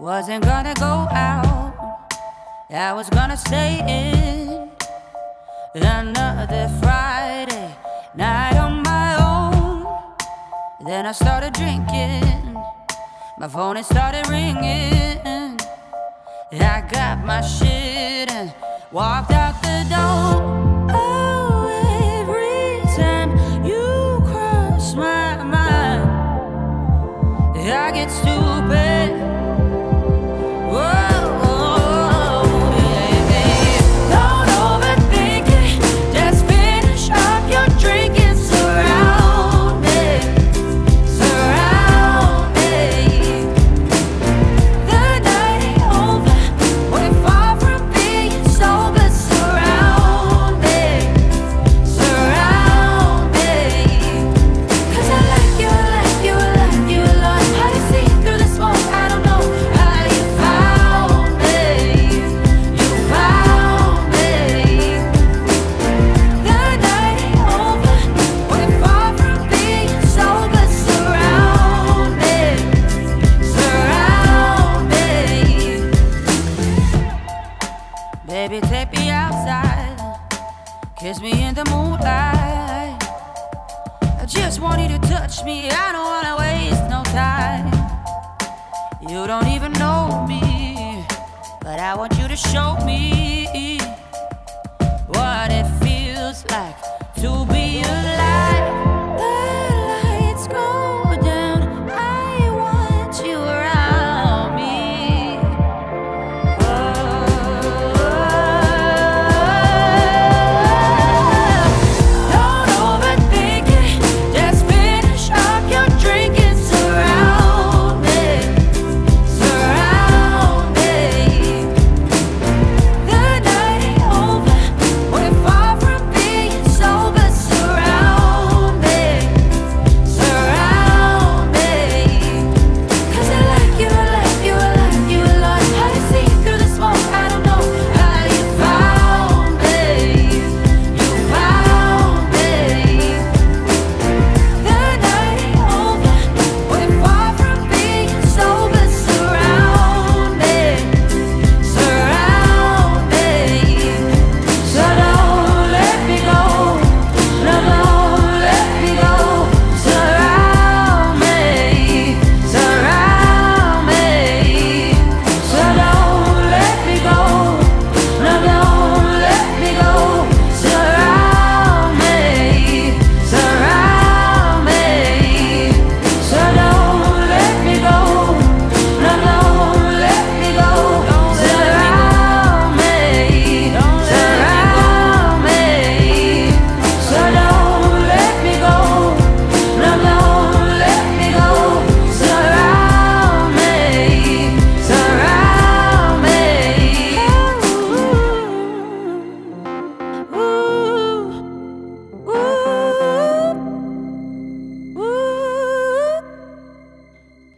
Wasn't gonna go out, I was gonna stay in. Another Friday night on my own. Then I started drinking, my phone it started ringing. I got my shit and walked out the door. Oh, every time you cross my mind, I get stupid. Baby, take me outside, kiss me in the moonlight. I just want you to touch me, I don't wanna waste no time. You don't even know me, but I want you to show me what it feels like to be alive. The lights go down, I want you around me.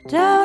Down.